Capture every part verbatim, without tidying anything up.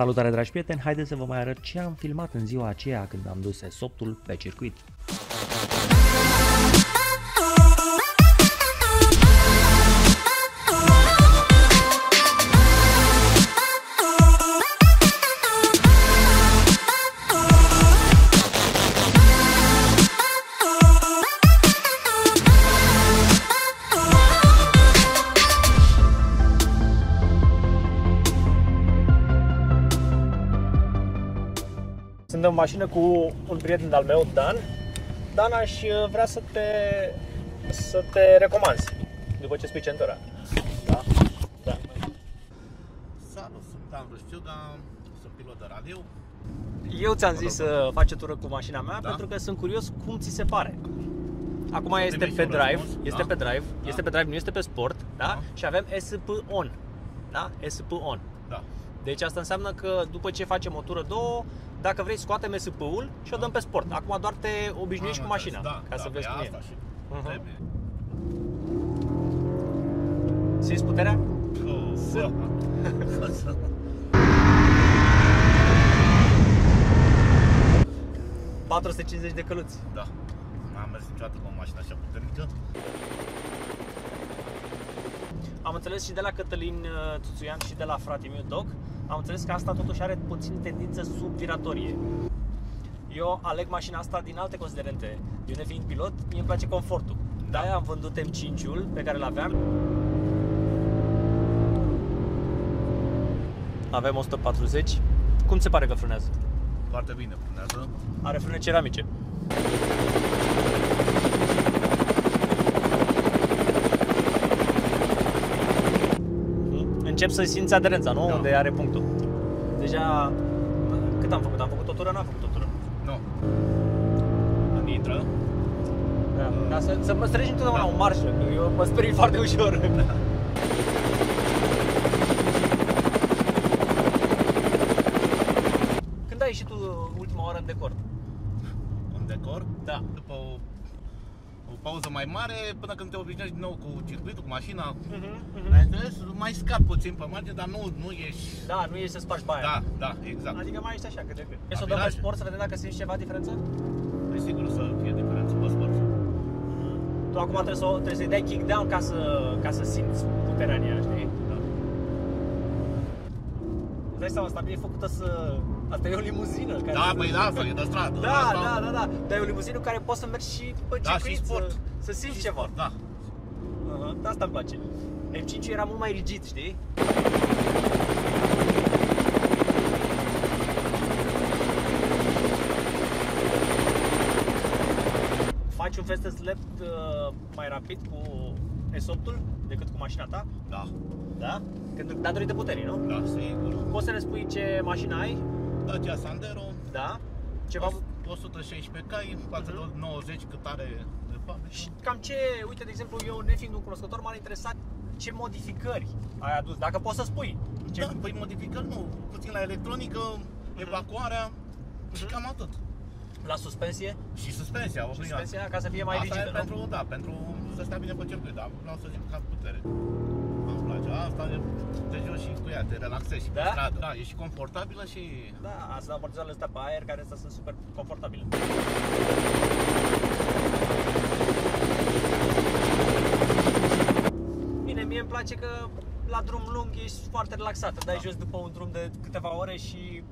Salutare, dragi prieteni! Haideți să vă mai arăt ce am filmat în ziua aceea când am dus S opt-ul pe circuit. Sunt în mașină cu un prieten de-al meu, Dan. Dan, aș vrea să te, să te recomanzi după ce spui centura. Da? Da. Salut, sunt Dan Rusciuga, sunt pilot de radio. Eu ți-am zis să faci o tură cu mașina mea, da? Pentru că sunt curios cum ți se pare. Acum este pe, drive, răspuns, este, da? pe drive, da? este pe drive, nu este pe sport, da? Da. Și avem S P O N, da? S P O N. Da. Deci asta înseamnă că după ce facem o tură două, dacă vrei, scoatem S P-ul și o dăm pe sport. Acum doar te obișnuiești cu mașina, da, ca da, să vezi cum e. Uh-huh. Simți puterea? Sunt. patru sute cincizeci de căluți. Da. N-am mers niciodată cu o mașină așa puternică. Am înțeles și de la Cătălin Tuțuian și de la fratele meu Doc, am înțeles că asta totuși are puțin tendință subviratorie. Eu aleg mașina asta din alte considerente. Eu, de fiind pilot, mie îmi place confortul. Da. De-aia am vândut M cinci-ul pe care l-aveam. Avem o sută patruzeci. Cum se pare că frânează? Foarte bine frânează. Are frâne ceramice. Încep să simți aderența, nu? Da. Unde are punctul. Deja... Cât am făcut? Am făcut o tură? N-am făcut o tură? Nu. Am intră. Da. Da, să, să mă strângi întotdeauna da. o marșă, că eu mă sperii foarte ușor. Da. Când ai ieșit tu ultima oară în decor? În decor? Da. După o, o pauză mai mare, până când te obișnuiești din nou cu circuitul, cu mașina. Uh-huh. Mai scap puțin pe margine, dar nu, nu ești... Da, nu ești să spargi baia. Da, da, exact. Adică mai ești așa, cât de cât. Vrei să o dăm pe sport, să vedem dacă simți ceva diferență? E sigur să fie diferență pe sport. Tu acum trebuie să-i trebuie să dai kick-down ca să, ca să simți puterea în ea, știi? Da. Îți dai seama, asta e făcută să... Asta e o limuzină. Care da, băi, da, asta e de stradă. Da, da, da, da, da. Dar e o limuzină cu care poți să mergi și pe circuit, da, să, să simți și ceva. Sport, da. Uh-huh. Asta îmi place. M cinci era mult mai rigid, știi? Faci un fast slap uh, mai rapid cu S opt-ul decât cu mașina ta? Da. Da? Când datorită puterii, nu? Da, sigur. Poți să ne spui ce mașină ai? Aceea Sandero. Da. Ceva o sută șaisprezece cai, față nouăzeci cât are de fapt. Și cam ce, uite, de exemplu, eu nefiind un cunoscător, m-ar interesat ce modificări ai adus, dacă poți să spui. Ce... Da, păi modificări nu, puțin la electronică, mm-hmm. evacuarea mm-hmm. și cam atât. La suspensie? Și suspensia, o suspensia, ca să fie mai asta rigidă, pentru, da, pentru să stea bine pe circuit, dar vreau să zic ca putere. Îmi place, asta e de jos și cu ea, te relaxezi și da? Pe stradă. Da, e și confortabilă și... Da, asta amortizoarele astea pe aer, care astea sunt super confortabile. Mie îmi place că la drum lung ești foarte relaxat, te dai da. jos după un drum de câteva ore și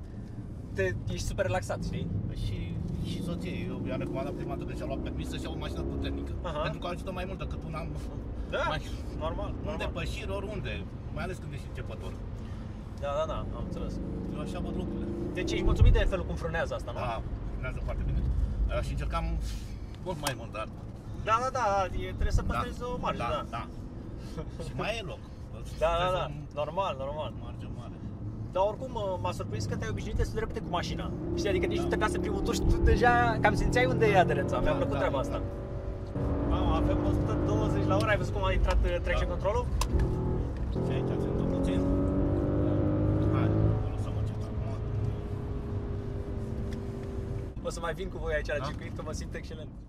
te, ești super relaxat, știi? Și, și soție, eu i-am recomandat prima dată că și-a luat permis să-și ia o mașină puternică. Aha. Pentru că a ajutat mai mult decât un am. Da, mai... normal. Unde depășiri, oriunde, mai ales când ești începător. Da, da, da, am înțeles. Eu așa văd lucrurile. Deci ești mulțumit de felul cum frânează asta, nu? Da, frânează foarte bine. Uh, și încercam mult mai mult, dar... Da, da, da, trebuie să păstrezi da. o marjă, da. da. da. Și mai e loc. Da, da, da, normal, normal. Marge mare. Dar oricum m-a surprins că te-ai obișnuit destul de repede cu mașina. Știi, adică nici da. nu te trase primul tur și tu deja cam simțeai unde e aderența. Mi-a da, plăcut da, treaba da, asta. Da. Mamă, avem o sută douăzeci la oră. Ai văzut cum a intrat traction da. control-ul? Și aici se întâmplă puțin. Hai, o lăsăm încet acum. O să mai vin cu voi aici da? la circuit, că mă simt excelent.